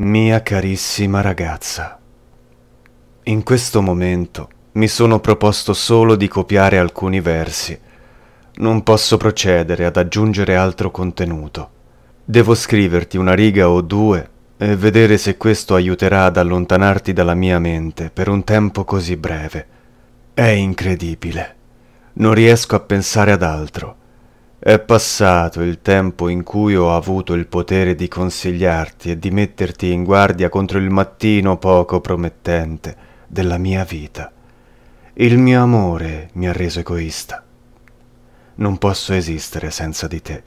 Mia carissima ragazza, in questo momento mi sono proposto solo di copiare alcuni versi. Non posso procedere ad aggiungere altro contenuto. Devo scriverti una riga o due e vedere se questo aiuterà ad allontanarti dalla mia mente per un tempo così breve. È incredibile. Non riesco a pensare ad altro. È passato il tempo in cui ho avuto il potere di consigliarti e di metterti in guardia contro il mattino poco promettente della mia vita. Il mio amore mi ha reso egoista. Non posso esistere senza di te.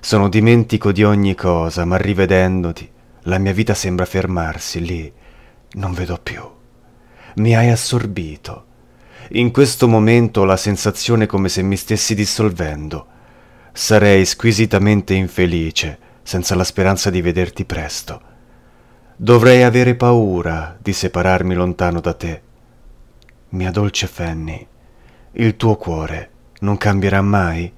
Sono dimentico di ogni cosa, ma rivedendoti, la mia vita sembra fermarsi lì. Non vedo più. Mi hai assorbito. In questo momento ho la sensazione come se mi stessi dissolvendo. Sarei squisitamente infelice senza la speranza di vederti presto. Dovrei avere paura di separarmi lontano da te. Mia dolce Fanny, il tuo cuore non cambierà mai?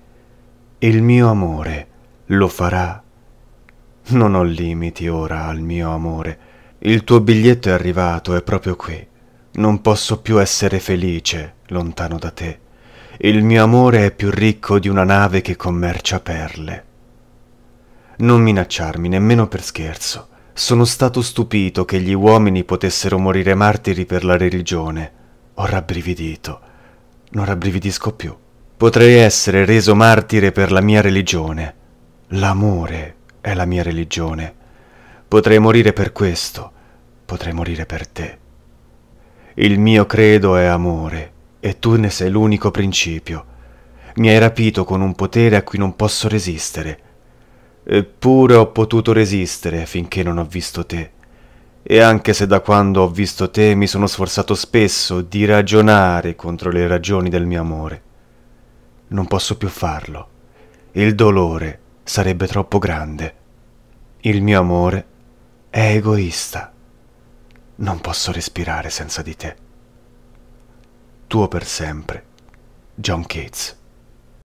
Il mio amore lo farà? Non ho limiti ora al mio amore. Il tuo biglietto è arrivato, è proprio qui. Non posso più essere felice lontano da te. Il mio amore è più ricco di una nave che commercia perle. Non minacciarmi nemmeno per scherzo. Sono stato stupito che gli uomini potessero morire martiri per la religione. Ho rabbrividito. Non rabbrividisco più. Potrei essere reso martire per la mia religione. L'amore è la mia religione. Potrei morire per questo. Potrei morire per te. Il mio credo è amore. E tu ne sei l'unico principio. Mi hai rapito con un potere a cui non posso resistere. Eppure ho potuto resistere finché non ho visto te. E anche se da quando ho visto te mi sono sforzato spesso di ragionare contro le ragioni del mio amore. Non posso più farlo. Il dolore sarebbe troppo grande. Il mio amore è egoista. Non posso respirare senza di te. Tuo per sempre, John Keats.